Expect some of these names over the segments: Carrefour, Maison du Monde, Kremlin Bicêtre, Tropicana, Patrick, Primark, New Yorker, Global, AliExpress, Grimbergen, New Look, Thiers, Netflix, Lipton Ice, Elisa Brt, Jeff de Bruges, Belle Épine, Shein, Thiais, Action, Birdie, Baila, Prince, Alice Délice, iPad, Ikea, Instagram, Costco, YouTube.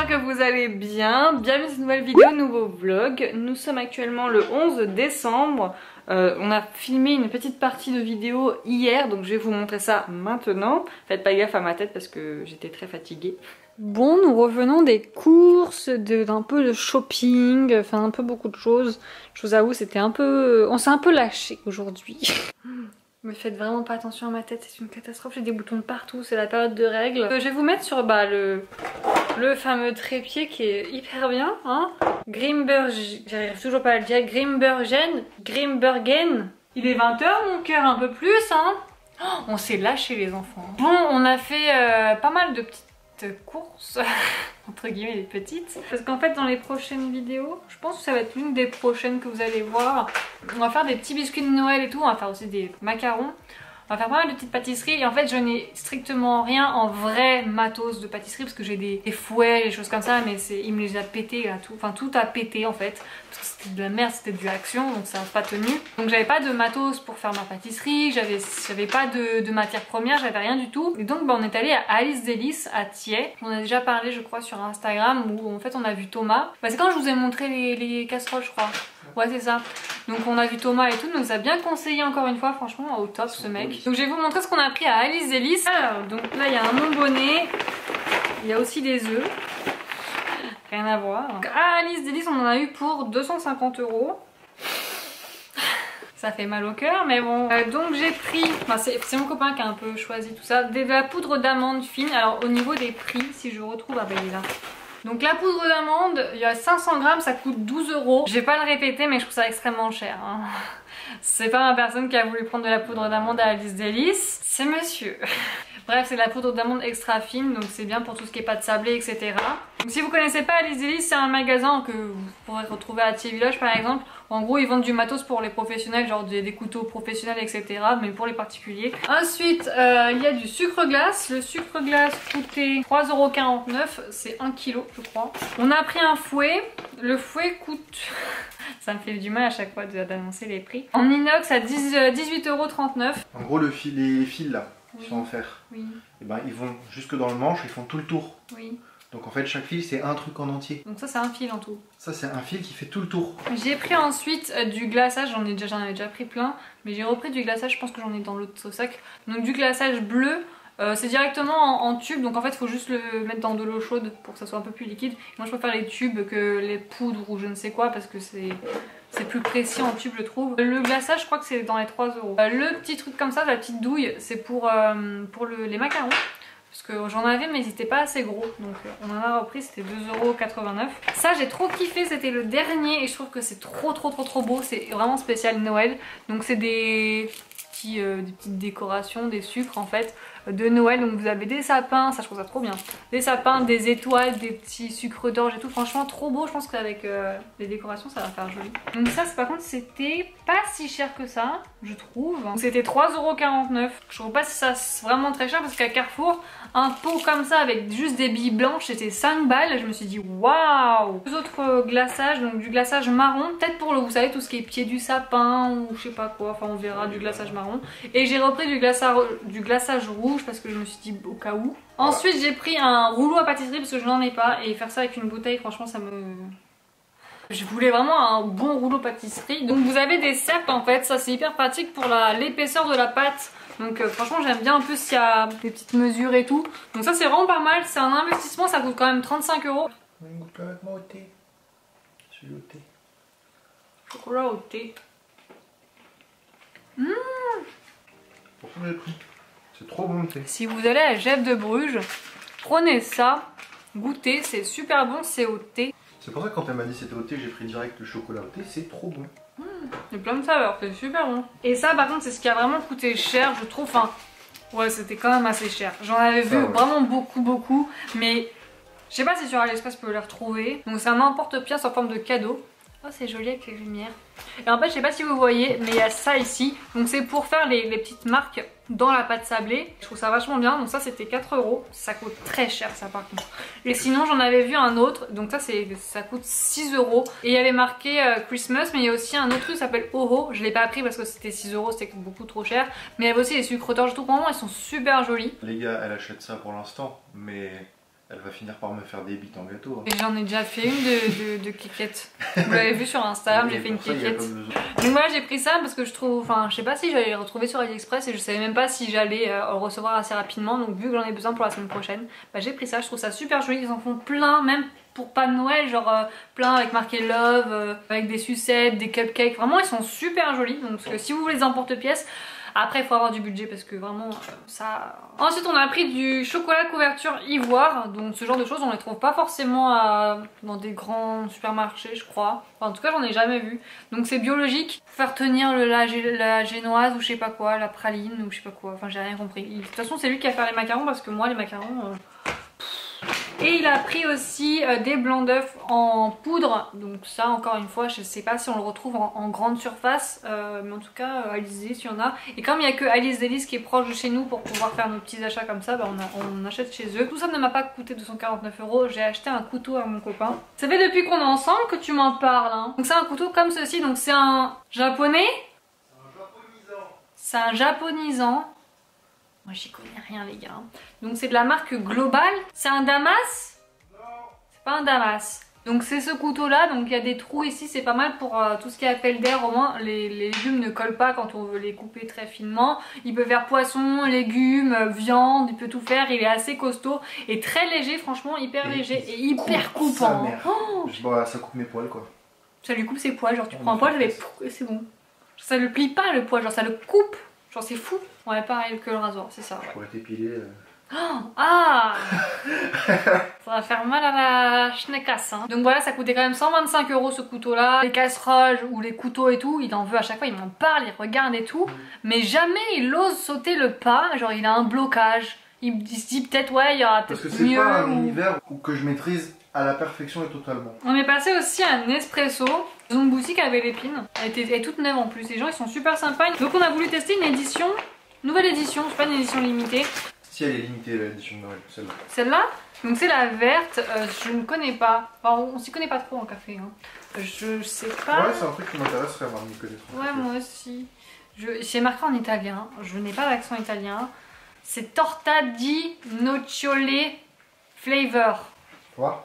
j'espère que vous allez bien. Bienvenue dans cette nouvelle vidéo, nouveau vlog. Nous sommes actuellement le 11 décembre. On a filmé une petite partie de vidéo hier, donc je vais vous montrer ça maintenant. Faites pas gaffe à ma tête parce que j'étais très fatiguée. Bon, nous revenons des courses, d'un peu de shopping, enfin un peu beaucoup de choses. Je vous avoue, c'était un peu... on s'est un peu lâché aujourd'hui. Mais faites vraiment pas attention à ma tête, c'est une catastrophe, j'ai des boutons partout, c'est la période de règles. Je vais vous mettre sur le fameux trépied qui est hyper bien, hein. Grimbergen, j'arrive toujours pas à le dire, Grimbergen. Il est 20h mon cœur, un peu plus, hein. Oh, on s'est lâché les enfants. Bon, on a fait pas mal de petites courses, entre guillemets les petites. Parce qu'en fait dans les prochaines vidéos, je pense que ça va être l'une des prochaines que vous allez voir. On va faire des petits biscuits de Noël et tout, on va faire aussi des macarons. On va faire pas mal de petites pâtisseries et en fait je n'ai strictement rien en vrai matos de pâtisserie parce que j'ai des fouets, des choses comme ça, mais il me les a pétés là, tout. Enfin tout a pété en fait, parce que c'était de la merde, c'était du Action donc ça n'a pas tenu. Donc j'avais pas de matos pour faire ma pâtisserie, j'avais pas de matière première, j'avais rien du tout. Et donc bah, on est allé à Alice Délice à Thiais, on a déjà parlé je crois sur Instagram où en fait on a vu Thomas. Bah, c'est quand je vous ai montré les casseroles je crois. Ouais c'est ça, donc on a vu Thomas et tout, donc ça a bien conseillé encore une fois, franchement au top ce mec. Donc je vais vous montrer ce qu'on a pris à Alice Délice. Alors donc là il y a un bonbonnet, il y a aussi des œufs, rien à voir. Donc, à Alice Délice on en a eu pour 250 €. Ça fait mal au cœur mais bon. Donc j'ai pris, enfin, c'est mon copain qui a un peu choisi tout ça, de la poudre d'amande fine. Alors au niveau des prix, si je retrouve à Baila. Donc la poudre d'amande, il y a 500 grammes, ça coûte 12 €. Je vais pas le répéter mais je trouve ça extrêmement cher. Hein. C'est pas ma personne qui a voulu prendre de la poudre d'amande à Alice Délice, c'est monsieur. Bref, c'est de la poudre d'amande extra fine, donc c'est bien pour tout ce qui est pâte sablée, etc. Donc si vous connaissez pas Alice Délice, c'est un magasin que vous pourrez retrouver à Thiers Village par exemple. En gros, ils vendent du matos pour les professionnels, genre des couteaux professionnels, etc. Mais pour les particuliers. Ensuite, il y a du sucre glace. Le sucre glace coûtait 3,49 €. C'est 1 kg, je crois. On a pris un fouet. Le fouet coûte... ça me fait du mal à chaque fois d'annoncer les prix. En inox à 18,39 €. En gros, les fils là, qui sont en fer, oui. Et ben, ils vont jusque dans le manche, ils font tout le tour. Oui. Donc en fait chaque fil c'est un truc en entier. Donc ça c'est un fil en tout. Ça c'est un fil qui fait tout le tour. J'ai pris ensuite du glaçage, j'en avais déjà pris plein. Mais j'ai repris du glaçage, je pense que j'en ai dans l'autre sac. Donc du glaçage bleu, c'est directement en tube. Donc en fait il faut juste le mettre dans de l'eau chaude pour que ça soit un peu plus liquide. Moi je préfère les tubes que les poudres ou je ne sais quoi parce que c'est plus précis en tube je trouve. Le glaçage je crois que c'est dans les 3 €. Le petit truc comme ça, la petite douille, c'est pour les macarons. Parce que j'en avais mais ils n'étaient pas assez gros. Donc on en a repris, c'était 2,89 €. Ça j'ai trop kiffé, c'était le dernier. Et je trouve que c'est trop beau. C'est vraiment spécial Noël. Donc c'est des petites décorations, des sucres en fait de Noël. Donc vous avez des sapins, ça je trouve ça trop bien. Des sapins, des étoiles, des petits sucres d'orge et tout. Franchement trop beau, je pense qu'avec les décorations ça va faire joli. Donc ça par contre c'était pas si cher que ça je trouve. C'était 3,49 €. Je trouve pas ça vraiment très cher parce qu'à Carrefour un pot comme ça avec juste des billes blanches c'était 5 balles. Je me suis dit waouh. Deux autres glaçages, donc du glaçage marron. Peut-être pour le, vous savez tout ce qui est pied du sapin ou je sais pas quoi. Enfin on verra, du glaçage marron. Et j'ai repris du glaçage rouge parce que je me suis dit au cas où. Ensuite j'ai pris un rouleau à pâtisserie parce que je n'en ai pas et faire ça avec une bouteille franchement ça me... je voulais vraiment un bon rouleau pâtisserie. Donc vous avez des cercles en fait, ça c'est hyper pratique pour l'épaisseur de la pâte. Donc franchement j'aime bien, en plus il y a des petites mesures et tout. Donc ça c'est vraiment pas mal, c'est un investissement, ça coûte quand même 35 €. Complètement au thé. Celui au thé. Chocolat au thé. Mmh. Pourquoi j'ai pris ? C'est trop bon le thé. Si vous allez à Jeff de Bruges, prenez ça, goûtez, c'est super bon, c'est au thé. C'est pour ça que quand elle m'a dit c'était au thé, j'ai pris direct le chocolat au thé, c'est trop bon. Mmh. Il y a plein de saveurs, c'est super bon. Et ça par contre c'est ce qui a vraiment coûté cher je trouve, enfin ouais c'était quand même assez cher. J'en avais vu vraiment beaucoup mais je sais pas si sur AliExpress vous pouvez les retrouver. Donc c'est un emporte-pièce en forme de cadeau. Oh c'est joli avec les lumières. Et en fait je sais pas si vous voyez mais il y a ça ici. Donc c'est pour faire les petites marques dans la pâte sablée. Je trouve ça vachement bien. Donc ça c'était 4 €. Ça coûte très cher ça par contre. Et sinon j'en avais vu un autre. Donc ça ça coûte 6 €. Et il y avait marqué Christmas. Mais il y a aussi un autre truc qui s'appelle Oho. Je l'ai pas pris parce que c'était 6 €. C'était beaucoup trop cher. Mais il y avait aussi les sucres d'orge. Tout pour moi ils sont super jolis. Les gars elle achète ça pour l'instant. Mais Elle va finir par me faire des bites en gâteau. Hein. Et j'en ai déjà fait une de cliquettes. Vous l'avez vu sur Instagram, j'ai fait une cliquette. Donc moi j'ai pris ça parce que je trouve, enfin je sais pas si j'allais les retrouver sur AliExpress et je savais même pas si j'allais recevoir assez rapidement. Donc vu que j'en ai besoin pour la semaine prochaine, bah, j'ai pris ça. Je trouve ça super joli, ils en font plein, même pour pas de Noël, genre plein avec marqué Love, avec des sucettes, des cupcakes. Vraiment ils sont super jolis, donc si vous voulez les emporte-pièces, après il faut avoir du budget parce que vraiment ça... Ensuite on a pris du chocolat couverture ivoire, donc ce genre de choses on les trouve pas forcément dans des grands supermarchés je crois, enfin, en tout cas j'en ai jamais vu. Donc c'est biologique, pour faire tenir la génoise ou je sais pas quoi, la praline ou je sais pas quoi, enfin j'ai rien compris. De toute façon c'est lui qui a fait les macarons parce que moi les macarons... Et il a pris aussi des blancs d'œufs en poudre. Donc ça encore une fois je sais pas si on le retrouve en grande surface, mais en tout cas Alice Délice il y en a. Et comme il n'y a que Alice Délice qui est proche de chez nous pour pouvoir faire nos petits achats comme ça, bah on achète chez eux. Tout ça ne m'a pas coûté 249 €. J'ai acheté un couteau à mon copain. Ça fait depuis qu'on est ensemble que tu m'en parles hein. Donc c'est un couteau comme ceci, donc c'est un japonais. C'est un japonisant. Moi j'y connais rien les gars. Donc c'est de la marque Global. C'est un Damas? Non. C'est pas un Damas. Donc c'est ce couteau là. Donc il y a des trous ici. C'est pas mal pour tout ce qui est appel d'air. Au moins les légumes ne collent pas quand on veut les couper très finement. Il peut faire poisson, légumes, viande. Il peut tout faire. Il est assez costaud et très léger. Franchement hyper léger et hyper coupant. Oh bah, ça coupe mes poils quoi. Ça lui coupe ses poils. Genre tu prends un poil et c'est bon. Ça le plie pas le poil. Genre ça le coupe. Genre c'est fou. Ouais pareil que le rasoir, c'est ça. Ouais. Je pourrais t'épiler. Oh, ah ça va faire mal à la schnecasse hein. Donc voilà, ça coûtait quand même 125 € ce couteau là. Les casseroles ou les couteaux et tout, il en veut à chaque fois, il m'en parle, il regarde et tout. Mais jamais il ose sauter le pas, genre il a un blocage. Il se dit peut-être ouais, il y aura peut-être mieux. Parce que c'est pas un univers que je maîtrise à la perfection et totalement. On est passé aussi à un espresso. Ils ont une boutique à Belle Épine. Elle est toute neuve en plus, les gens ils sont super sympas. Donc on a voulu tester une édition, nouvelle édition, c'est pas une édition limitée. Si elle est limitée l'édition de Noël, celle-là. Celle-là? Donc c'est la verte, je ne connais pas. Enfin on s'y connaît pas trop en café hein. Je sais pas. Ouais c'est un truc qui m'intéresse vraiment de connaître. Ouais moi aussi. C'est marqué en italien, je n'ai pas d'accent italien. C'est torta di nocciole flavor. Quoi?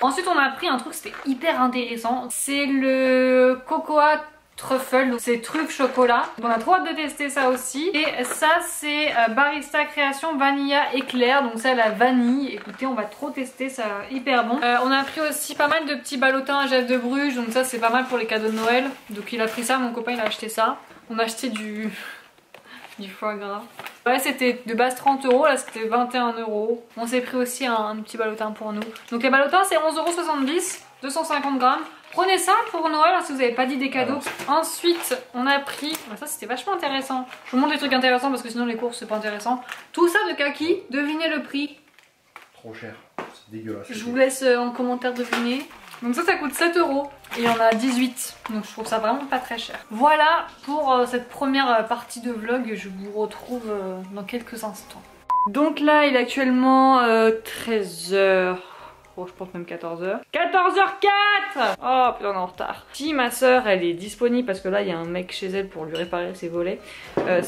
Ensuite on a pris un truc, c'était hyper intéressant, c'est le cocoa truffle, donc c'est truffle chocolat. On a trop hâte de tester ça aussi. Et ça c'est Barista Création Vanilla Éclair, donc c'est à la vanille. Écoutez on va trop tester, ça hyper bon. On a pris aussi pas mal de petits ballotins à Jeff de Bruges, donc ça c'est pas mal pour les cadeaux de Noël. Donc il a pris ça, mon copain il a acheté ça. On a acheté du foie gras. Ouais c'était de base 30 €, là c'était 21 €. On s'est pris aussi un petit ballotin pour nous. Donc les ballotins c'est 11,70 €, 250 grammes. Prenez ça pour Noël si vous n'avez pas dit des cadeaux. Alors. Ensuite on a pris, ça c'était vachement intéressant. Je vous montre des trucs intéressants parce que sinon les courses c'est pas intéressant. Tout ça de kaki, devinez le prix. Trop cher, c'est dégueulasse. Je vous laisse en commentaire deviner. Donc ça coûte 7 € et il y en a 18, donc je trouve ça vraiment pas très cher. Voilà pour cette première partie de vlog, je vous retrouve dans quelques instants. Donc là il est actuellement 13 h, oh je pense même 14 h, 14 h 04. Oh putain on est en retard. Si ma soeur elle est disponible parce que là il y a un mec chez elle pour lui réparer ses volets,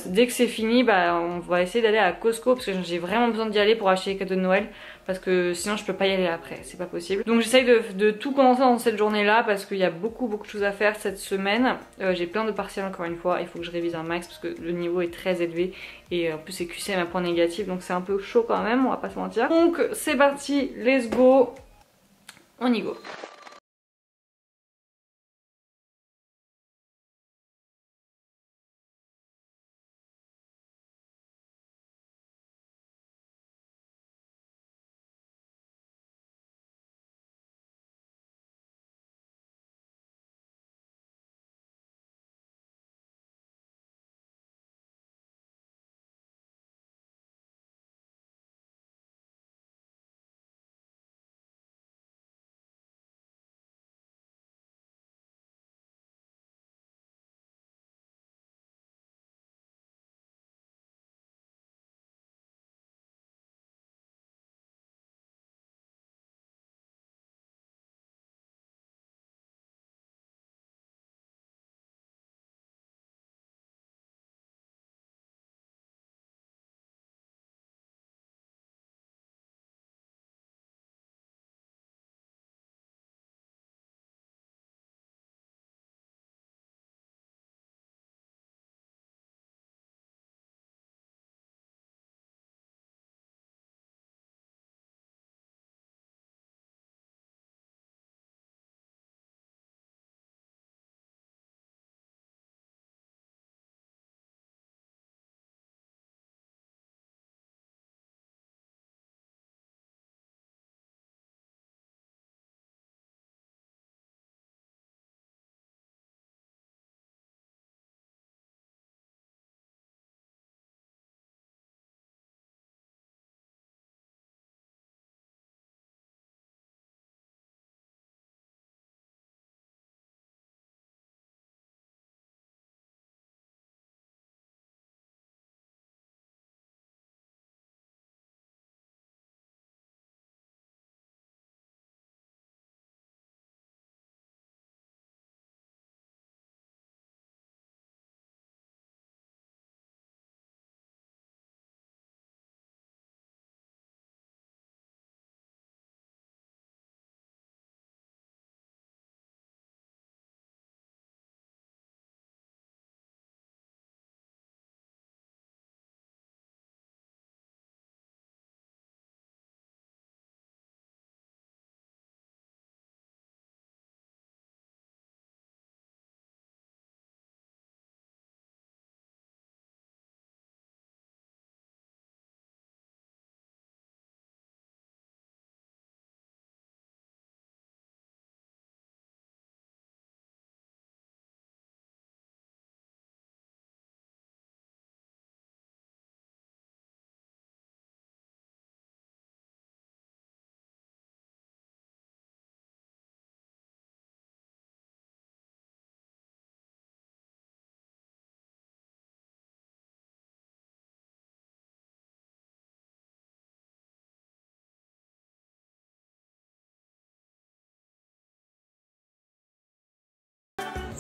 dès que c'est fini bah on va essayer d'aller à Costco parce que j'ai vraiment besoin d'y aller pour acheter les cadeaux de Noël. Parce que sinon je peux pas y aller après, c'est pas possible. Donc j'essaye de tout commencer dans cette journée là parce qu'il y a beaucoup de choses à faire cette semaine. J'ai plein de partiels encore une fois, il faut que je révise un max parce que le niveau est très élevé. Et en plus c'est QCM à point négatif donc c'est un peu chaud quand même, on va pas se mentir. Donc c'est parti, let's go, on y go.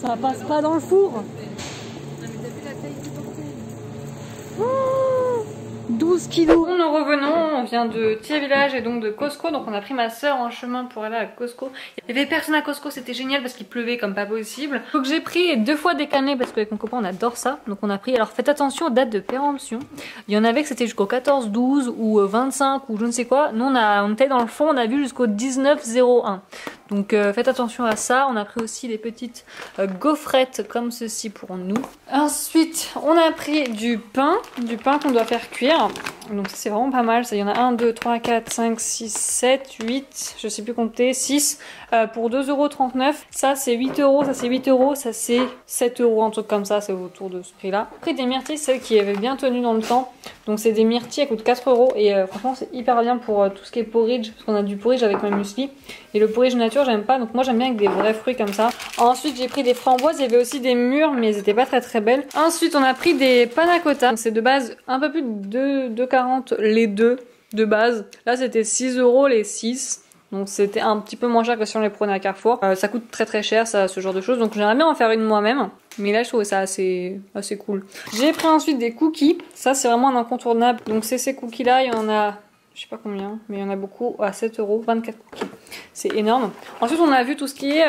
Ça passe pas dans le four. Non, mais t'as vu la taille du portée. 12 kilos. Bon, nous revenons, on vient de Thiers village et donc de Costco, donc on a pris ma soeur en chemin pour aller à Costco. Il y avait personne à Costco, c'était génial parce qu'il pleuvait comme pas possible. Donc j'ai pris 2 fois des cannelés parce qu'avec mon copain on adore ça, donc on a pris. Alors faites attention aux dates de péremption, il y en avait que c'était jusqu'au 14, 12 ou 25 ou je ne sais quoi. Nous on était dans le fond, on a vu jusqu'au 19-01. Donc faites attention à ça. On a pris aussi des petites gaufrettes comme ceci pour nous. Ensuite, on a pris du pain qu'on doit faire cuire. Donc ça c'est vraiment pas mal. Ça, il y en a 1, 2, 3, 4, 5, 6, 7, 8, je sais plus compter, 6 pour 2,39 €. Ça c'est 8 €, ça c'est 8 €, ça c'est 7 €, un truc comme ça, c'est autour de ce prix-là. Pris des myrtilles, celles qui avaient bien tenu dans le temps. Donc c'est des myrtilles, elles coûtent 4 € et franchement c'est hyper bien pour tout ce qui est porridge, parce qu'on a du porridge avec ma muesli. Et le porridge nature j'aime pas, donc moi j'aime bien avec des vrais fruits comme ça. Ensuite j'ai pris des framboises, il y avait aussi des mûres mais elles étaient pas très très belles. Ensuite on a pris des panna cotta, donc c'est de base un peu plus de 2,40 € les deux de base. Là c'était 6 € les 6. Donc c'était un petit peu moins cher que si on les prenait à Carrefour. Ça coûte très très cher ça, ce genre de choses. Donc j'aimerais bien en faire une moi-même. Mais là je trouvais ça assez cool. J'ai pris ensuite des cookies. Ça c'est vraiment un incontournable. Donc c'est ces cookies là, il y en a... Je sais pas combien, mais il y en a beaucoup à 7 €, 24 cookies. C'est énorme. Ensuite on a vu tout ce qui est...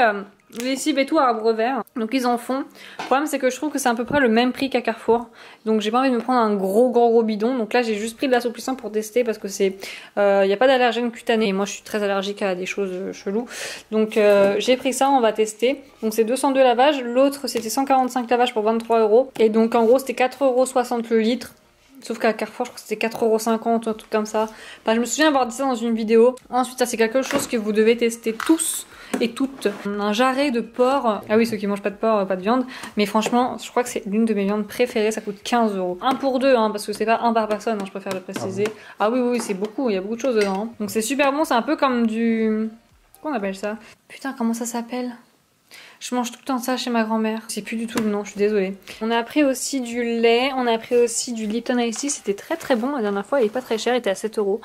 les cibes et tout à arbre vert, donc ils en font. Le problème c'est que je trouve que c'est à peu près le même prix qu'à Carrefour, donc j'ai pas envie de me prendre un gros bidon. Donc là j'ai juste pris de l'assouplissant pour tester parce que c'est y a pas d'allergène cutané et moi je suis très allergique à des choses cheloues, donc j'ai pris ça, on va tester. Donc c'est 202 lavages, l'autre c'était 145 lavages pour 23 € et donc en gros c'était 4,60 € le litre. Sauf qu'à Carrefour, je crois que c'était 4,50 € un truc comme ça. Enfin, je me souviens avoir dit ça dans une vidéo. Ensuite, ça c'est quelque chose que vous devez tester tous et toutes. Un jarret de porc. Ah oui, ceux qui mangent pas de porc, pas de viande. Mais franchement, je crois que c'est l'une de mes viandes préférées. Ça coûte 15 €. Un pour deux, hein, parce que c'est pas un par personne, hein, je préfère le préciser. Ah oui, oui, c'est beaucoup. Il y a beaucoup de choses dedans. Hein. Donc c'est super bon. C'est un peu comme du... Qu'on appelle ça? Putain, comment ça s'appelle? Je mange tout le temps ça chez ma grand-mère. C'est plus du tout le nom, je suis désolée. On a pris aussi du lait, on a pris aussi du Lipton Ice. C'était très très bon la dernière fois, il est pas très cher, il était à 7 €.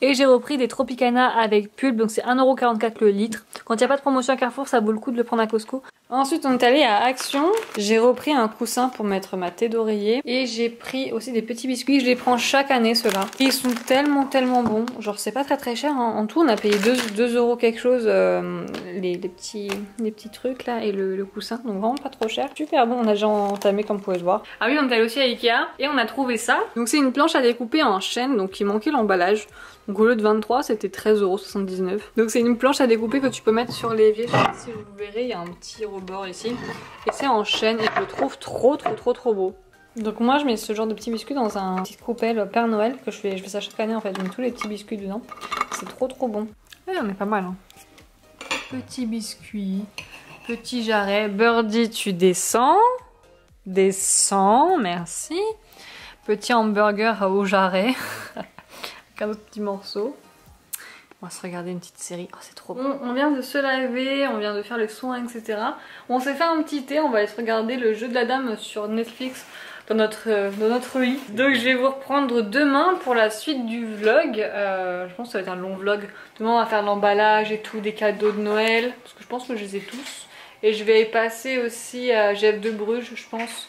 Et j'ai repris des Tropicana avec pulpe, donc c'est 1,44 € le litre. Quand il n'y a pas de promotion à Carrefour, ça vaut le coup de le prendre à Costco. Ensuite on est allé à Action, j'ai repris un coussin pour mettre ma tête d'oreiller. Et j'ai pris aussi des petits biscuits, je les prends chaque année ceux-là. Ils sont tellement bons, genre c'est pas très très cher. Hein. En tout on a payé 2 € quelque chose, les petits trucs là. Et le coussin, donc vraiment pas trop cher, super bon. On a déjà entamé comme vous pouvez le voir. Ah oui, on est allé aussi à Ikea et on a trouvé ça, donc c'est une planche à découper en chaîne, donc il manquait l'emballage, donc au lieu de 23 c'était 13,79 €. Donc c'est une planche à découper que tu peux mettre sur l'évier, je sais pas si vous verrez, il y a un petit rebord ici et c'est en chaîne et je le trouve trop beau. Donc moi je mets ce genre de petits biscuits dans un petit coupelle Père Noël que je fais ça chaque année en fait, je mets tous les petits biscuits dedans, c'est trop bon. Et on est pas mal hein. Petits biscuits, petit jarret. Birdie, tu descends. Descends, merci. Petit hamburger au jarret. Avec un autre petit morceau. On va se regarder une petite série. Oh, c'est trop bon. On vient de se laver, on vient de faire les soins, etc. On s'est fait un petit thé. On va aller se regarder le jeu de la dame sur Netflix. Dans notre lit. Donc je vais vous reprendre demain pour la suite du vlog. Je pense que ça va être un long vlog. Demain on va faire l'emballage et tout, des cadeaux de Noël. Parce que je pense que je les ai tous. Et je vais passer aussi à Jeff de Bruges, je pense.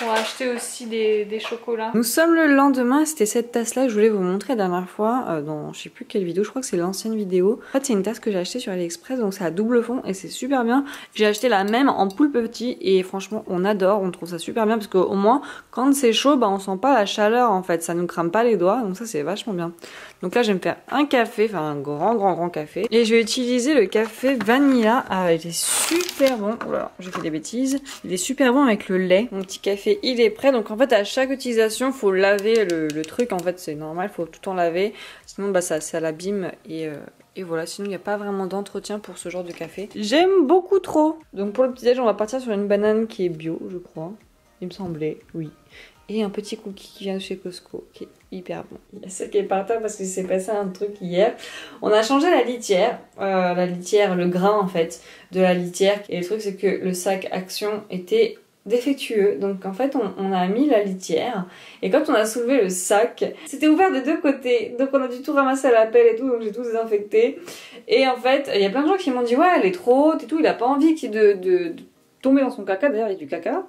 Pour acheter aussi des chocolats. Nous sommes le lendemain, c'était cette tasse là que je voulais vous montrer la dernière fois dans je sais plus quelle vidéo, je crois que c'est l'ancienne vidéo. En fait c'est une tasse que j'ai achetée sur AliExpress, donc c'est à double fond et c'est super bien. J'ai acheté la même en poule petit et franchement on adore, on trouve ça super bien parce qu'au moins quand c'est chaud bah on sent pas la chaleur en fait, ça nous crame pas les doigts, donc ça c'est vachement bien. Donc là je vais me faire un café, enfin un grand café, et je vais utiliser le café vanilla. Ah il est super bon, oh là j'ai fait des bêtises, il est super bon avec le lait. Mon petit café il est prêt, donc en fait à chaque utilisation faut laver le truc, en fait c'est normal, faut tout le temps laver sinon bah ça l'abîme et voilà, sinon il n'y a pas vraiment d'entretien pour ce genre de café. J'aime beaucoup trop. Donc pour le petit déj on va partir sur une banane qui est bio je crois, il me semblait, oui, et un petit cookie qui vient de chez Costco qui est hyper bon. Il y a celle qui est par terre parce qu'il s'est passé un truc hier, on a changé la litière, le grain en fait de la litière, et le truc c'est que le sac Action était défectueux, donc en fait on a mis la litière et quand on a soulevé le sac c'était ouvert de 2 côtés, donc on a dû tout ramasser à la pelle et tout, donc j'ai tout désinfecté. Et en fait il y a plein de gens qui m'ont dit ouais elle est trop haute et tout, il a pas envie de tomber dans son caca, d'ailleurs il y a du caca,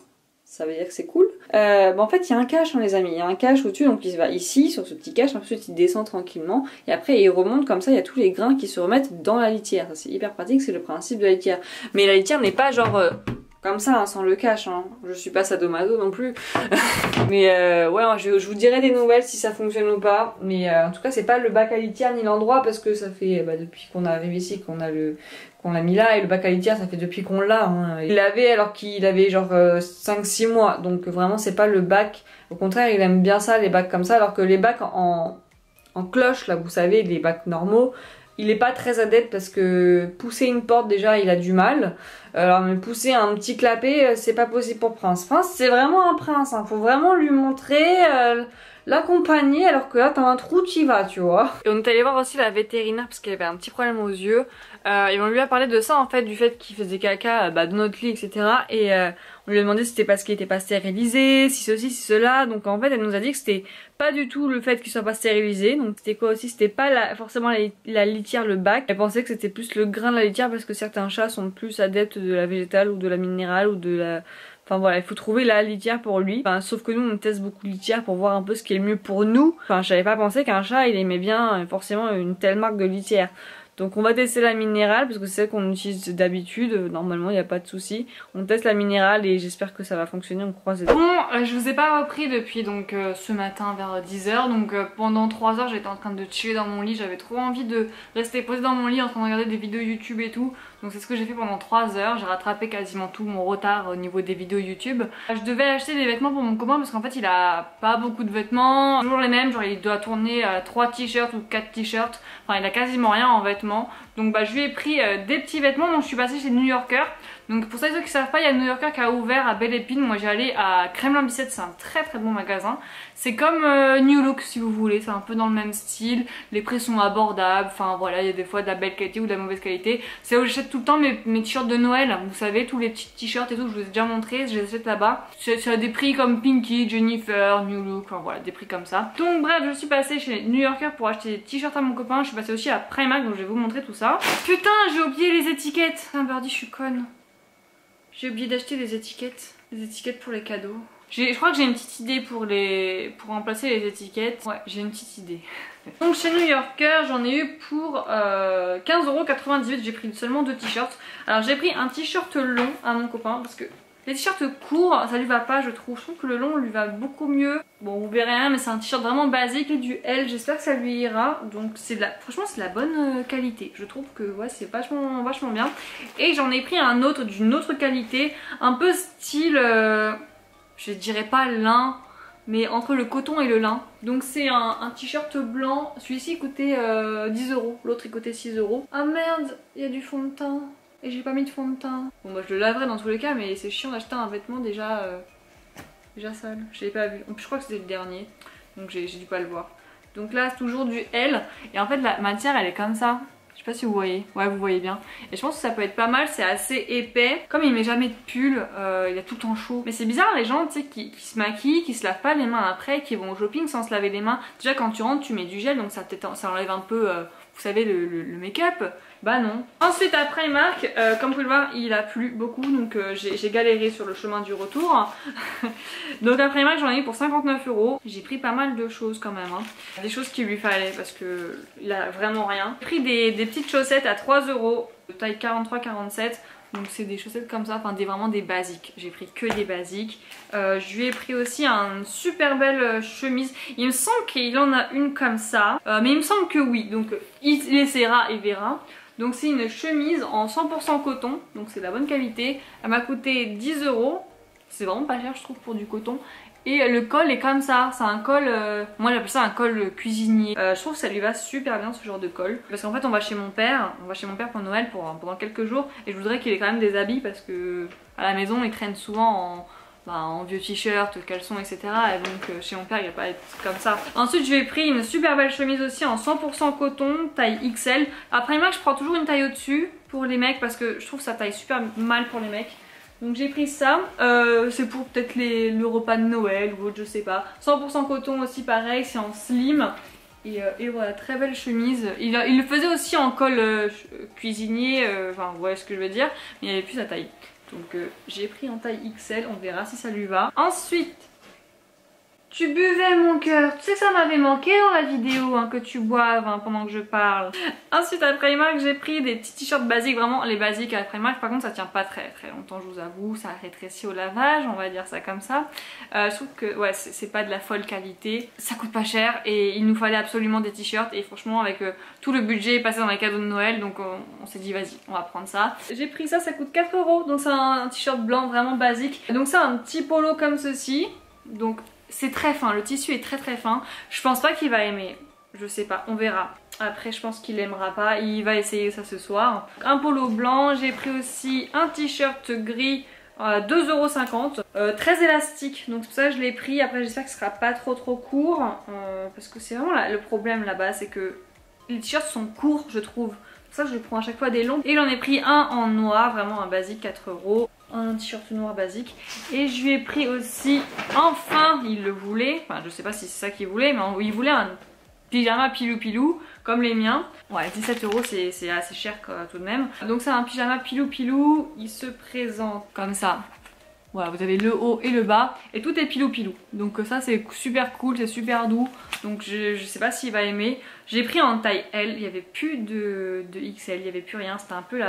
ça veut dire que c'est cool. Bah en fait il y a un cache hein, les amis, il y a un cache au-dessus, donc il va ici sur ce petit cache, ensuite il descend tranquillement et après il remonte comme ça, il y a tous les grains qui se remettent dans la litière. Ça c'est hyper pratique, c'est le principe de la litière. Mais la litière n'est pas genre comme ça hein, sans le cache, hein. Je suis pas sadomaso non plus. Mais ouais, je vous dirai des nouvelles si ça fonctionne ou pas. Mais en tout cas c'est pas le bac à litière ni l'endroit, parce que ça fait bah, depuis qu'on est arrivé ici qu'on a le... qu'on l'a mis là, et le bac à litière ça fait depuis qu'on l'a hein. Il l'avait alors qu'il avait genre 5-6 mois, donc vraiment c'est pas le bac, au contraire il aime bien ça, les bacs comme ça, alors que les bacs en cloche là, vous savez, les bacs normaux, il est pas très adepte parce que pousser une porte déjà il a du mal, alors mais pousser un petit clapet c'est pas possible pour Prince. Prince c'est vraiment un prince, hein. Faut vraiment lui montrer, l'accompagner, alors que là t'as un trou qui va, tu vois. Et on est allé voir aussi la vétérinaire parce qu'elle avait un petit problème aux yeux, et on lui a parlé de ça en fait, du fait qu'il faisait caca bah, dans notre lit etc, et on lui a demandé si c'était parce qu'il était pas stérilisé, si ceci, si cela, donc en fait elle nous a dit que c'était pas du tout le fait qu'il soit pas stérilisé, donc c'était quoi aussi, c'était pas forcément la litière, le bac, elle pensait que c'était plus le grain de la litière parce que certains chats sont plus adeptes de la végétale ou de la minérale ou de la... Enfin voilà, il faut trouver la litière pour lui. Enfin, sauf que nous on teste beaucoup de litière pour voir un peu ce qui est le mieux pour nous. Enfin j'avais pas pensé qu'un chat il aimait bien forcément une telle marque de litière. Donc on va tester la minérale parce que c'est celle qu'on utilise d'habitude. Normalement il n'y a pas de souci. On teste la minérale et j'espère que ça va fonctionner, on croise les... Bon, je vous ai pas repris depuis donc ce matin vers 10h. Donc pendant 3 heures j'étais en train de chiller dans mon lit. J'avais trop envie de rester posée dans mon lit en train de regarder des vidéos YouTube et tout. Donc c'est ce que j'ai fait pendant 3 heures. J'ai rattrapé quasiment tout mon retard au niveau des vidéos YouTube. Je devais acheter des vêtements pour mon copain parce qu'en fait il a pas beaucoup de vêtements. Toujours les mêmes, genre il doit tourner 3 t-shirts ou 4 t-shirts. Enfin il a quasiment rien en vêtements. Donc bah je lui ai pris des petits vêtements, donc je suis passée chez New Yorker. Donc pour ceux qui savent pas, il y a New Yorker qui a ouvert à Belle Épine. Moi j'ai allé à Kremlin Bicêtre, c'est un très très bon magasin. C'est comme New Look si vous voulez, c'est un peu dans le même style. Les prix sont abordables, enfin voilà, il y a des fois de la belle qualité ou de la mauvaise qualité. C'est où j'achète tout le temps mes t-shirts de Noël, vous savez, tous les petits t-shirts et tout, je vous ai déjà montré, je les achète là-bas. C'est des prix comme Pinky, Jennifer, New Look, enfin voilà, des prix comme ça. Donc bref, je suis passée chez New Yorker pour acheter des t-shirts à mon copain. Je suis passée aussi à Primark, donc je vais vous montrer tout ça. Putain, j'ai oublié les étiquettes. Ah, Birdie, je suis conne. J'ai oublié d'acheter des étiquettes pour les cadeaux. Je crois que j'ai une petite idée pour remplacer les étiquettes. Ouais, j'ai une petite idée. Donc chez New Yorker, j'en ai eu pour 15,98€. J'ai pris seulement 2 t-shirts. Alors j'ai pris un t-shirt long à mon copain parce que les t-shirts courts, ça lui va pas, je trouve. Je trouve que le long lui va beaucoup mieux. Bon, vous verrez rien, mais c'est un t-shirt vraiment basique, du L. J'espère que ça lui ira. Donc, franchement, c'est de la bonne qualité. Je trouve que ouais, c'est vachement, vachement bien. Et j'en ai pris un autre d'une autre qualité, un peu style, je dirais pas lin, mais entre le coton et le lin. Donc c'est un t-shirt blanc. Celui-ci il coûtait 10€, l'autre il coûtait 6€. Ah merde, il y a du fond de teint. Et j'ai pas mis de fond de teint. Bon bah je le laverai dans tous les cas, mais c'est chiant d'acheter un vêtement déjà sale. Je l'ai pas vu. Je crois que c'était le dernier, donc j'ai dû pas le voir. Donc là c'est toujours du L. Et en fait la matière elle est comme ça. Je sais pas si vous voyez. Ouais, vous voyez bien. Et je pense que ça peut être pas mal, c'est assez épais. Comme il met jamais de pull, il a tout le temps chaud. Mais c'est bizarre les gens, tu sais, qui se maquillent, qui se lavent pas les mains après, qui vont au shopping sans se laver les mains. Déjà quand tu rentres, tu mets du gel, donc ça enlève un peu, vous savez, le make-up. Bah non. Ensuite à Primark, comme vous pouvez le voir, il a plu beaucoup, donc j'ai galéré sur le chemin du retour. Donc à Primark, j'en ai eu pour 59€. J'ai pris pas mal de choses quand même, hein. Des choses qu'il lui fallait parce que il a vraiment rien. J'ai pris des petites chaussettes à 3€ de taille 43-47. Donc c'est des chaussettes comme ça, enfin vraiment des basiques. J'ai pris que des basiques. Je lui ai pris aussi une super belle chemise. Il me semble qu'il en a une comme ça, mais il me semble que oui. Donc il essaiera et verra. Donc c'est une chemise en 100% coton, donc c'est de la bonne qualité. Elle m'a coûté 10€, c'est vraiment pas cher je trouve pour du coton. Et le col est comme ça, c'est un col, moi j'appelle ça un col cuisinier. Je trouve que ça lui va super bien ce genre de col. Parce qu'en fait on va chez mon père pour Noël pendant quelques jours. Et je voudrais qu'il ait quand même des habits parce que à la maison il traîne souvent en vieux t-shirt, caleçon, etc. Et donc chez mon père il n'y a pas à être comme ça. Ensuite je lui ai pris une super belle chemise aussi en 100% coton, taille XL. Après moi je prends toujours une taille au-dessus pour les mecs parce que je trouve que ça taille super mal pour les mecs. Donc j'ai pris ça, c'est pour peut-être le repas de Noël ou autre, je sais pas. 100% coton aussi pareil, c'est en slim. Et voilà, très belle chemise. Il le faisait aussi en col cuisinier, enfin ouais ce que je veux dire. Mais il n'y avait plus sa taille. Donc j'ai pris en taille XL, on verra si ça lui va. Ensuite, tu buvais mon cœur. Tu sais que ça m'avait manqué dans la vidéo hein, que tu boives hein, pendant que je parle. Ensuite à Primark j'ai pris des petits t-shirts basiques, vraiment les basiques à Primark. Par contre ça tient pas très longtemps, je vous avoue, ça rétrécit au lavage, on va dire ça comme ça. Je trouve que ouais, c'est pas de la folle qualité, ça coûte pas cher et il nous fallait absolument des t-shirts et franchement avec tout le budget passé dans les cadeaux de Noël, donc on s'est dit vas-y on va prendre ça. J'ai pris ça, ça coûte 4 €, donc c'est un t-shirt blanc vraiment basique. Donc c'est un petit polo comme ceci, donc c'est très fin, le tissu est très fin. Je pense pas qu'il va aimer, je sais pas, on verra. Après je pense qu'il aimera pas, il va essayer ça ce soir. Un polo blanc, j'ai pris aussi un t-shirt gris à 2,50 €, très élastique, donc c'est pour ça que je l'ai pris. Après j'espère que ce sera pas trop court, parce que c'est vraiment le problème là-bas, c'est que les t-shirts sont courts je trouve. C'est pour ça que je prends à chaque fois des longs. Et j'en ai pris un en noir, vraiment un basique, 4 €. Un t-shirt noir basique. Et je lui ai pris aussi, enfin il le voulait, enfin je sais pas si c'est ça qu'il voulait, mais il voulait un pyjama pilou comme les miens. Ouais, 17 € c'est assez cher quoi, tout de même. Donc c'est un pyjama pilou, il se présente comme ça. Voilà, vous avez le haut et le bas et tout est pilou. Donc ça c'est super cool, c'est super doux. Donc je sais pas s'il va aimer. J'ai pris en taille L, il n'y avait plus de XL, il n'y avait plus rien. C'était un peu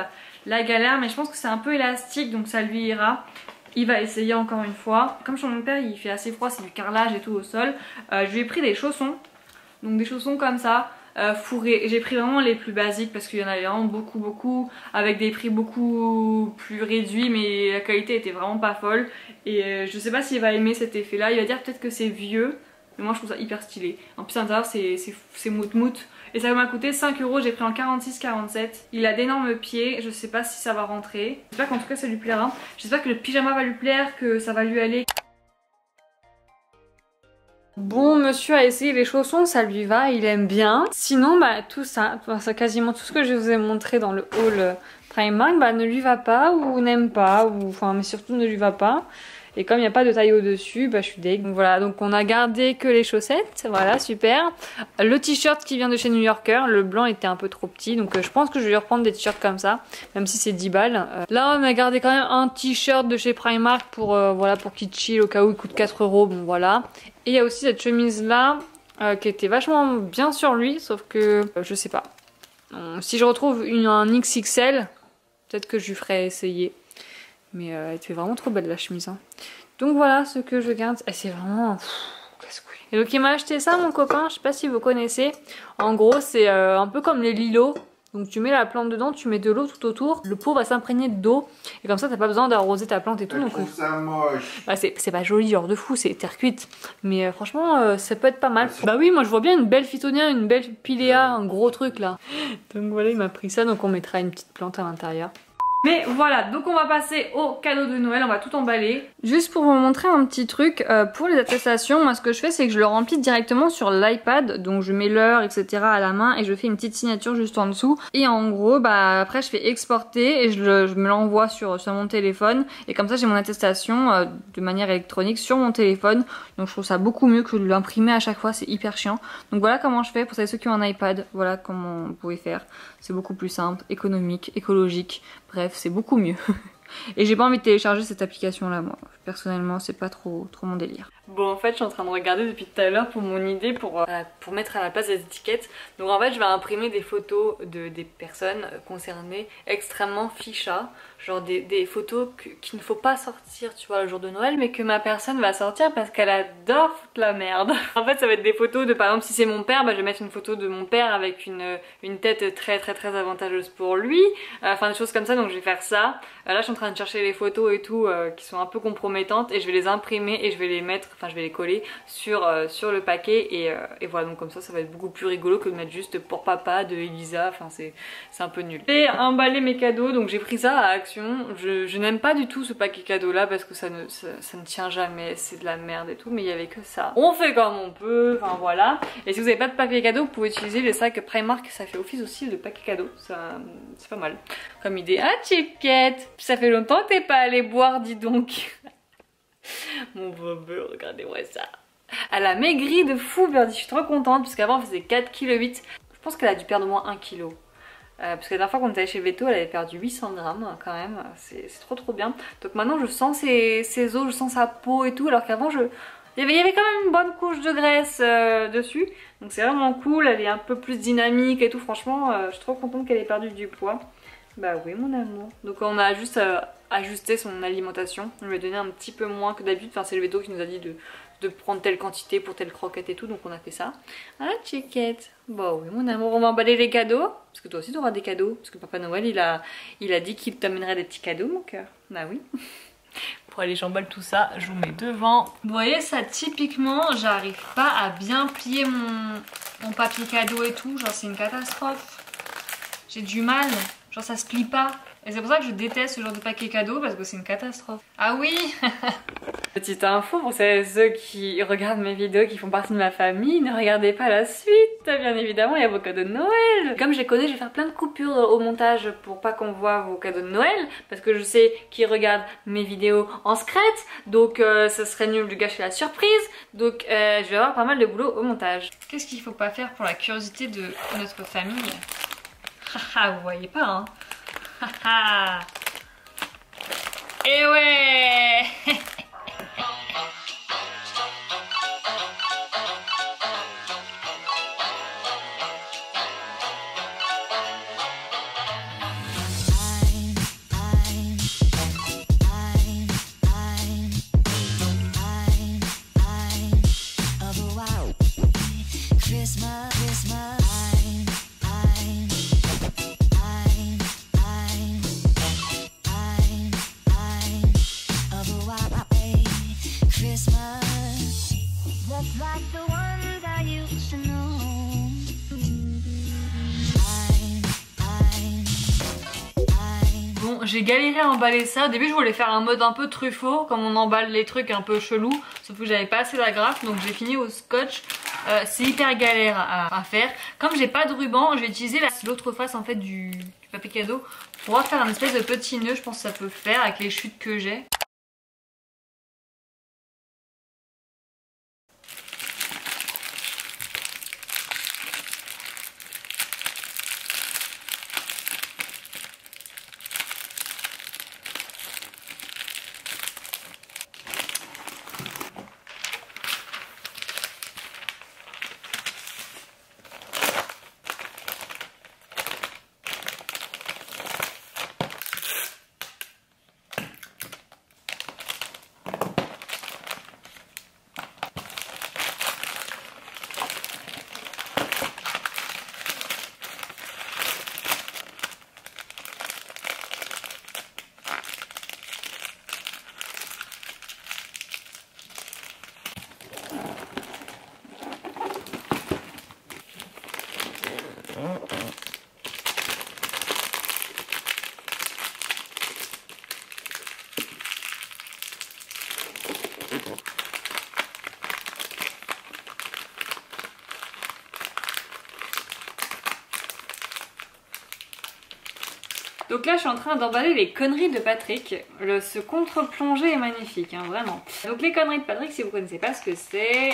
la galère, mais je pense que c'est un peu élastique donc ça lui ira. Il va essayer encore une fois. Comme chez mon père il fait assez froid, c'est du carrelage et tout au sol. Je lui ai pris des chaussons. Donc des chaussons comme ça. Fourré. J'ai pris vraiment les plus basiques parce qu'il y en avait vraiment beaucoup avec des prix beaucoup plus réduits, mais la qualité était vraiment pas folle et je sais pas s'il va aimer cet effet là. Il va dire peut-être que c'est vieux, mais moi je trouve ça hyper stylé. En plus à l'intérieur c'est moute et ça m'a coûté 5 €, j'ai pris en 46,47 €. Il a d'énormes pieds, je sais pas si ça va rentrer. J'espère qu'en tout cas ça lui plaira. J'espère que le pyjama va lui plaire, que ça va lui aller. Bon, monsieur a essayé les chaussons, ça lui va, il aime bien. Sinon, bah, tout ça, quasiment tout ce que je vous ai montré dans le haul Primark, bah, ne lui va pas ou n'aime pas, ou enfin, mais surtout ne lui va pas. Et comme il n'y a pas de taille au-dessus, bah, je suis deg. Donc voilà, donc on a gardé que les chaussettes, voilà, super. Le t-shirt qui vient de chez New Yorker, le blanc était un peu trop petit, donc je pense que je vais lui reprendre des t-shirts comme ça, même si c'est 10 balles. Là, on a gardé quand même un t-shirt de chez Primark pour, voilà, pour qu'il chill au cas où il coûte 4 €, bon voilà. Et il y a aussi cette chemise là qui était vachement bien sur lui, sauf que je sais pas. Si je retrouve un XXL, peut-être que je lui ferai essayer. Mais elle était vraiment trop belle la chemise. Hein. Donc voilà ce que je garde. C'est vraiment... casse-couille. Et donc il m'a acheté ça mon copain, je sais pas si vous connaissez. En gros c'est un peu comme les lilos. Donc tu mets la plante dedans, tu mets de l'eau tout autour, le pot va s'imprégner d'eau et comme ça t'as pas besoin d'arroser ta plante et tout. Donc ça moche. Bah, c'est pas joli, genre de fou, c'est terre cuite. Mais franchement ça peut être pas mal. Bah oui, moi je vois bien une belle phytonia, une belle pilea, un gros truc là. Donc voilà, il m'a pris ça, donc on mettra une petite plante à l'intérieur. Mais voilà, donc on va passer au cadeau de Noël, on va tout emballer. Juste pour vous montrer un petit truc, pour les attestations, moi ce que je fais c'est que je le remplis directement sur l'iPad, donc je mets l'heure etc à la main et je fais une petite signature juste en dessous. Et en gros, bah après je fais exporter et je me l'envoie sur mon téléphone et comme ça j'ai mon attestation de manière électronique sur mon téléphone. Donc je trouve ça beaucoup mieux que de l'imprimer à chaque fois, c'est hyper chiant. Donc voilà comment je fais pour ceux qui ont un iPad, voilà comment vous pouvez faire. C'est beaucoup plus simple, économique, écologique, bref c'est beaucoup mieux. Et j'ai pas envie de télécharger cette application là moi, personnellement c'est pas trop mon délire. Bon en fait je suis en train de regarder depuis tout à l'heure pour mon idée pour mettre à la place des étiquettes. Donc en fait je vais imprimer des photos des personnes concernées extrêmement fichas. Genre des photos qu'il ne faut pas sortir tu vois le jour de Noël, mais que ma personne va sortir parce qu'elle adore foutre la merde. En fait ça va être des photos de, par exemple si c'est mon père, bah, je vais mettre une photo de mon père avec une tête très avantageuse pour lui. Enfin des choses comme ça, donc je vais faire ça. Là je suis en train de chercher les photos et tout qui sont un peu compromettantes et je vais les imprimer et je vais les mettre, enfin je vais les coller sur le paquet et voilà, donc comme ça ça va être beaucoup plus rigolo que de mettre juste pour papa de Elisa, enfin c'est un peu nul. J'ai emballé mes cadeaux, donc j'ai pris ça à Action. Je n'aime pas du tout ce paquet cadeau là parce que ça ne tient jamais, c'est de la merde et tout, mais il n'y avait que ça. On fait comme on peut, enfin voilà. Et si vous n'avez pas de paquet cadeau, vous pouvez utiliser les sacs Primark, ça fait office aussi de paquet cadeau, c'est pas mal comme idée. Ah chiquette, ça fait longtemps que t'es pas allée boire, dis donc. Mon bébé, regardez-moi ça. Elle a maigri de fou, Birdie, je suis trop contente parce qu'avant elle faisait 4,8 kg. Je pense qu'elle a dû perdre au moins 1 kg. Parce que la dernière fois qu'on était allé chez Veto, elle avait perdu 800 grammes quand même. C'est trop bien. Donc maintenant je sens ses os, je sens sa peau et tout. Alors qu'avant il y avait quand même une bonne couche de graisse dessus. Donc c'est vraiment cool, elle est un peu plus dynamique et tout. Franchement je suis trop contente qu'elle ait perdu du poids. Bah oui mon amour. Donc on a juste ajusté son alimentation. On lui a donné un petit peu moins que d'habitude. Enfin c'est le Veto qui nous a dit de prendre telle quantité pour telle croquette et tout, donc on a fait ça. Ah, chiquette. Bon, oui, mon amour, on va emballer les cadeaux. Parce que toi aussi, tu auras des cadeaux. Parce que Papa Noël, il a dit qu'il t'amènerait des petits cadeaux, mon cœur. Bah oui. Pour aller, j'emballe tout ça, je vous mets devant. Vous voyez, ça, typiquement, j'arrive pas à bien plier mon papier cadeau et tout. Genre, c'est une catastrophe. J'ai du mal. Genre, ça se plie pas. Et c'est pour ça que je déteste ce genre de paquet cadeau parce que c'est une catastrophe. Ah oui. Petite info pour ceux qui regardent mes vidéos, qui font partie de ma famille, ne regardez pas la suite. Bien évidemment, il y a vos cadeaux de Noël. Comme je les connais, je vais faire plein de coupures au montage pour pas qu'on voit vos cadeaux de Noël. Parce que je sais qu'ils regardent mes vidéos en secret. Donc ça serait nul de gâcher la surprise. Donc je vais avoir pas mal de boulot au montage. Qu'est-ce qu'il faut pas faire pour la curiosité de notre famille? Haha, vous voyez pas hein. Et ouais. J'ai galéré à emballer ça. Au début je voulais faire un mode un peu Truffaut, comme on emballe les trucs un peu chelous, sauf que j'avais pas assez d'agrafe, donc j'ai fini au scotch. C'est hyper galère à faire. Comme j'ai pas de ruban, je vais utiliser l'autre face en fait du papier cadeau pour faire un espèce de petit nœud. Je pense que ça peut faire avec les chutes que j'ai. Donc là je suis en train d'emballer les conneries de Patrick. Ce contre-plongée est magnifique, hein, vraiment. Donc les conneries de Patrick, si vous connaissez pas ce que c'est,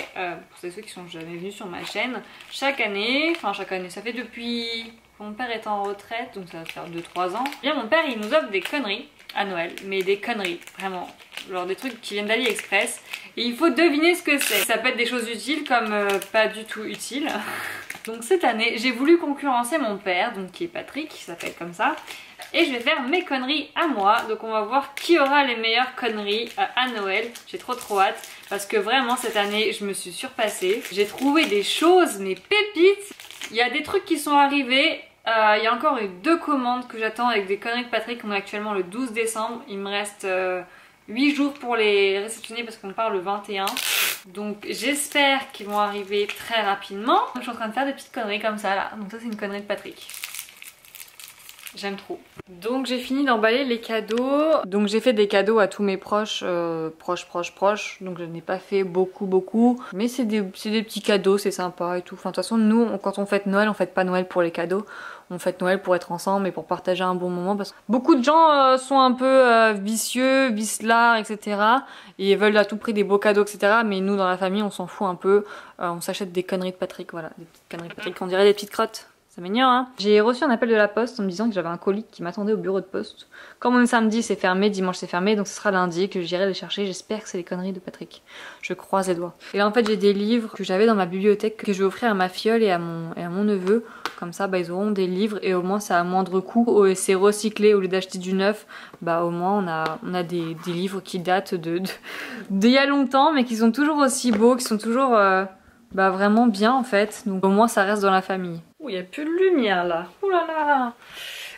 pour ceux qui sont jamais venus sur ma chaîne, chaque année, ça fait depuis... Mon père est en retraite, donc ça va faire 2-3 ans. Bien, mon père il nous offre des conneries à Noël, mais des conneries, vraiment. Genre des trucs qui viennent d'AliExpress. Et il faut deviner ce que c'est. Ça peut être des choses utiles comme pas du tout utiles. Donc cette année, j'ai voulu concurrencer mon père, donc qui est Patrick, qui s'appelle comme ça. Et je vais faire mes conneries à moi. Donc on va voir qui aura les meilleures conneries à Noël. J'ai trop hâte. Parce que vraiment cette année je me suis surpassée. J'ai trouvé des choses, mais pépites. Il y a des trucs qui sont arrivés. Il y a encore eu 2 commandes que j'attends avec des conneries de Patrick. On est actuellement le 12 décembre. Il me reste 8 jours pour les réceptionner parce qu'on part le 21. Donc j'espère qu'ils vont arriver très rapidement. Donc, je suis en train de faire des petites conneries comme ça là. Donc ça c'est une connerie de Patrick. J'aime trop. Donc j'ai fini d'emballer les cadeaux. Donc j'ai fait des cadeaux à tous mes proches, proches. Donc je n'ai pas fait beaucoup. Mais c'est des petits cadeaux, c'est sympa et tout. Enfin de toute façon nous, quand on fête Noël, on fête pas Noël pour les cadeaux. On fête Noël pour être ensemble et pour partager un bon moment. Parce que beaucoup de gens sont un peu vicieux, vicelards, etc. Et veulent à tout prix des beaux cadeaux, etc. Mais nous dans la famille, on s'en fout un peu. On s'achète des conneries de Patrick, voilà. Des petites conneries de Patrick, on dirait des petites crottes. C'est mignon, hein. J'ai reçu un appel de la poste en me disant que j'avais un colis qui m'attendait au bureau de poste. Comme on est samedi, c'est fermé, dimanche c'est fermé, donc ce sera lundi que j'irai les chercher. J'espère que c'est les conneries de Patrick. Je croise les doigts. Et là en fait j'ai des livres que j'avais dans ma bibliothèque que je vais offrir à ma fiole et à mon neveu. Comme ça bah, ils auront des livres et au moins c'est à moindre coût et c'est recyclé au lieu d'acheter du neuf. Bah au moins on a des livres qui datent d'il y a longtemps mais qui sont toujours aussi beaux, qui sont toujours bah, vraiment bien en fait. Donc au moins ça reste dans la famille. Il n'y a plus de lumière là, ouh là là.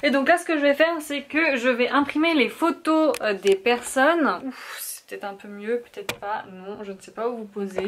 Et donc là ce que je vais faire c'est que je vais imprimer les photos des personnes. C'est peut-être un peu mieux, peut-être pas, non je ne sais pas où vous poser.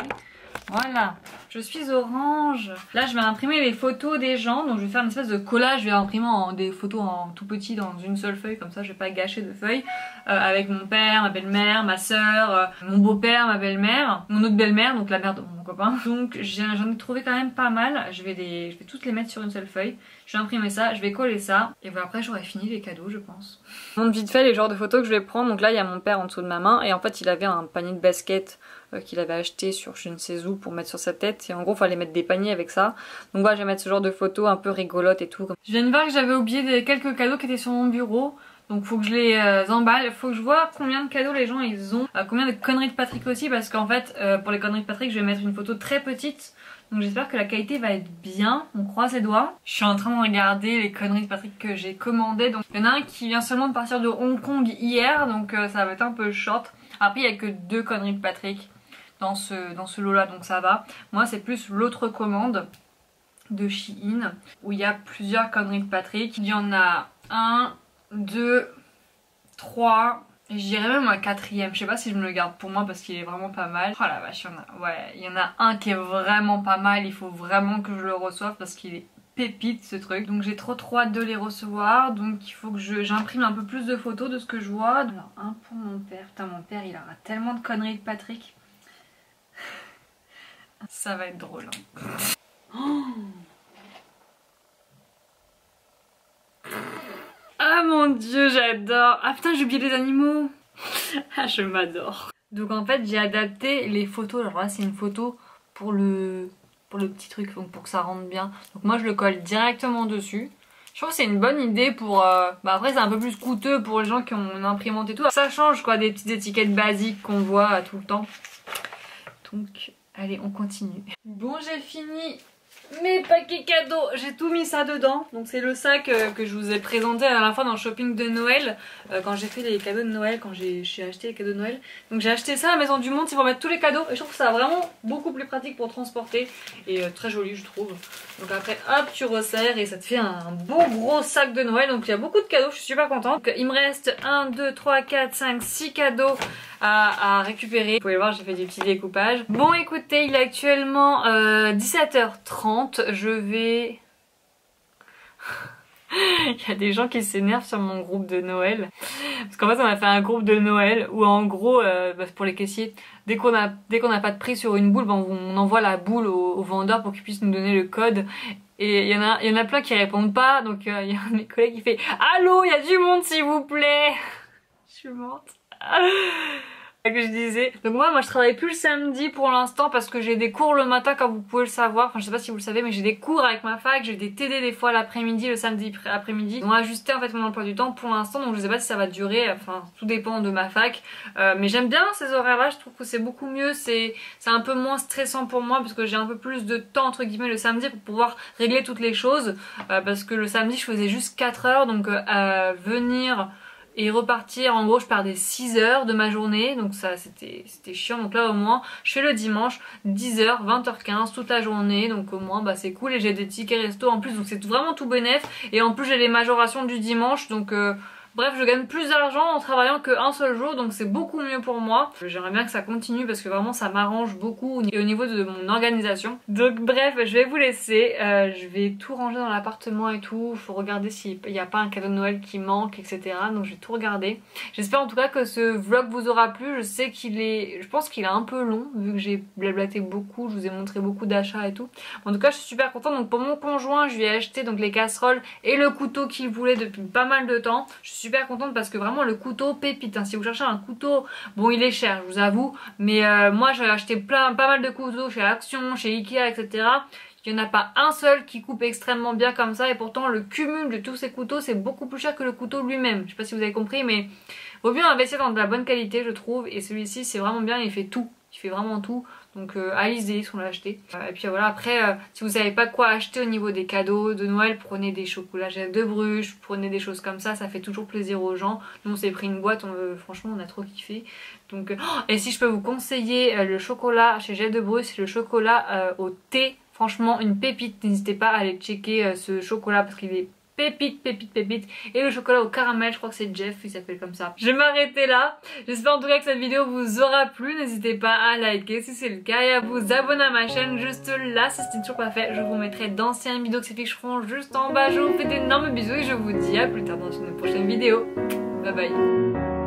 Voilà, je suis orange. Là je vais imprimer les photos des gens. Donc je vais faire une espèce de collage, je vais imprimer des photos en tout petit dans une seule feuille. Comme ça je vais pas gâcher de feuilles. Avec mon père, ma belle-mère, ma soeur, mon beau-père, ma belle-mère, mon autre belle-mère, donc la mère de mon copain. Donc j'en ai trouvé quand même pas mal. Je vais toutes les mettre sur une seule feuille. Je vais imprimer ça, je vais coller ça. Et voilà, après j'aurai fini les cadeaux je pense. Je montre vite fait les genres de photos que je vais prendre. Donc là il y a mon père en dessous de ma main. Et en fait il avait un panier de baskets qu'il avait acheté sur je ne sais où pour mettre sur sa tête et en gros il fallait mettre des paniers avec ça. Donc voilà, je vais mettre ce genre de photos un peu rigolotes et tout. Je viens de voir que j'avais oublié quelques cadeaux qui étaient sur mon bureau. Donc faut que je les emballe, faut que je vois combien de cadeaux les gens ils ont, combien de conneries de Patrick aussi parce qu'en fait pour les conneries de Patrick je vais mettre une photo très petite. Donc j'espère que la qualité va être bien, on croise les doigts. Je suis en train de regarder les conneries de Patrick que j'ai commandées. Donc il y en a un qui vient seulement de partir de Hong Kong hier donc ça va être un peu short. Après il n'y a que 2 conneries de Patrick dans ce lot là donc ça va. Moi c'est plus l'autre commande de Shein où il y a plusieurs conneries de Patrick. Il y en a 1, 2, 3 et je dirais même un 4ème. Je sais pas si je me le garde pour moi parce qu'il est vraiment pas mal. Oh la vache, il y en a un qui est vraiment pas mal. Il faut vraiment que je le reçoive parce qu'il est pépite ce truc. Donc j'ai trop hâte de les recevoir. Donc il faut que j'imprime un peu plus de photos de ce que je vois. Alors un pour mon père. Putain mon père il aura tellement de conneries de Patrick. Ça va être drôle. Hein. Oh ah mon dieu j'adore. Ah putain j'ai oublié les animaux. Ah je m'adore. Donc en fait j'ai adapté les photos. Alors là c'est une photo pour le petit truc donc pour que ça rentre bien. Donc moi je le colle directement dessus. Je trouve que c'est une bonne idée pour... Bah après c'est un peu plus coûteux pour les gens qui ont une imprimante et tout. Ça change quoi des petites étiquettes basiques qu'on voit tout le temps. Donc... Allez, on continue. Bon, j'ai fini mes paquets cadeaux. J'ai tout mis ça dedans. Donc c'est le sac que je vous ai présenté à la dernière fois dans le shopping de Noël. Quand j'ai fait les cadeaux de Noël, quand j'ai acheté les cadeaux de Noël. Donc j'ai acheté ça à la Maison du Monde, c'est pour mettre tous les cadeaux. Et je trouve que ça vraiment beaucoup plus pratique pour transporter. Et très joli, je trouve. Donc après, hop, tu resserres et ça te fait un beau gros sac de Noël. Donc il y a beaucoup de cadeaux, je suis super contente. Donc, il me reste 1, 2, 3, 4, 5, 6 cadeaux à récupérer. Vous pouvez le voir, j'ai fait des petits découpages. Bon écoutez, il est actuellement 17h30. Je vais... Il y a des gens qui s'énervent sur mon groupe de Noël. Parce qu'en fait on a fait un groupe de Noël où en gros, pour les caissiers, dès qu'on n'a pas de prix sur une boule, ben on envoie la boule au vendeur pour qu'il puisse nous donner le code. Et il y en a plein qui répondent pas. Donc il y a un de mes collègues qui fait « Allô, il y a du monde s'il vous plaît !» Je suis morte. Que je disais. Donc moi je travaille plus le samedi pour l'instant parce que j'ai des cours le matin comme vous pouvez le savoir. Enfin je sais pas si vous le savez mais j'ai des cours avec ma fac, j'ai des TD des fois l'après-midi, le samedi après-midi. Ils ont ajusté en fait mon emploi du temps pour l'instant donc je sais pas si ça va durer, enfin tout dépend de ma fac. Mais j'aime bien ces horaires là, je trouve que c'est beaucoup mieux, c'est un peu moins stressant pour moi parce que j'ai un peu plus de temps entre guillemets le samedi pour pouvoir régler toutes les choses. Parce que le samedi je faisais juste 4 heures donc venir... Et repartir, en gros je pars des 6 heures de ma journée, donc ça c'était chiant. Donc là au moins je fais le dimanche 10h, 20h15 toute la journée, donc au moins bah c'est cool et j'ai des tickets resto en plus, donc c'est vraiment tout bénef. Et en plus j'ai les majorations du dimanche, donc bref je gagne plus d'argent en travaillant qu'un seul jour, donc c'est beaucoup mieux pour moi. J'aimerais bien que ça continue parce que vraiment ça m'arrange beaucoup et au niveau de mon organisation. Donc bref je vais vous laisser, je vais tout ranger dans l'appartement et tout, faut regarder s'il n'y a pas un cadeau de Noël qui manque etc. Donc je vais tout regarder. J'espère en tout cas que ce vlog vous aura plu, je sais qu'il est, je pense qu'il est un peu long vu que j'ai blablaté beaucoup, je vous ai montré beaucoup d'achats et tout. En tout cas je suis super contente, donc pour mon conjoint je lui ai acheté donc les casseroles et le couteau qu'il voulait depuis pas mal de temps. Je suis super contente parce que vraiment le couteau pépite hein. Si vous cherchez un couteau, bon il est cher je vous avoue, mais moi j'ai acheté pas mal de couteaux chez Action, chez Ikea etc. Il n'y en a pas un seul qui coupe extrêmement bien comme ça, et pourtant le cumul de tous ces couteaux, c'est beaucoup plus cher que le couteau lui-même. Je sais pas si vous avez compris, mais vaut mieux investir dans de la bonne qualité, je trouve, et celui-ci c'est vraiment bien, il fait tout. Il fait vraiment tout, donc Alice Délice on l'a acheté. Et puis voilà, après si vous savez pas quoi acheter au niveau des cadeaux de Noël, prenez des chocolats Jeff de Bruges, prenez des choses comme ça fait toujours plaisir aux gens. Nous on s'est pris une boîte, franchement on a trop kiffé. Donc, et si je peux vous conseiller le chocolat chez Jeff de Bruges, c'est le chocolat au thé, franchement une pépite. N'hésitez pas à aller checker ce chocolat parce qu'il est pépite. Et le chocolat au caramel, je crois que c'est Jeff, il s'appelle comme ça. Je vais m'arrêter là. J'espère en tout cas que cette vidéo vous aura plu. N'hésitez pas à liker si c'est le cas et à vous abonner à ma chaîne juste là. Si ce n'est toujours pas fait, je vous mettrai d'anciennes vidéos qui s'afficheront juste en bas. Je vous fais d'énormes bisous et je vous dis à plus tard dans une prochaine vidéo. Bye bye.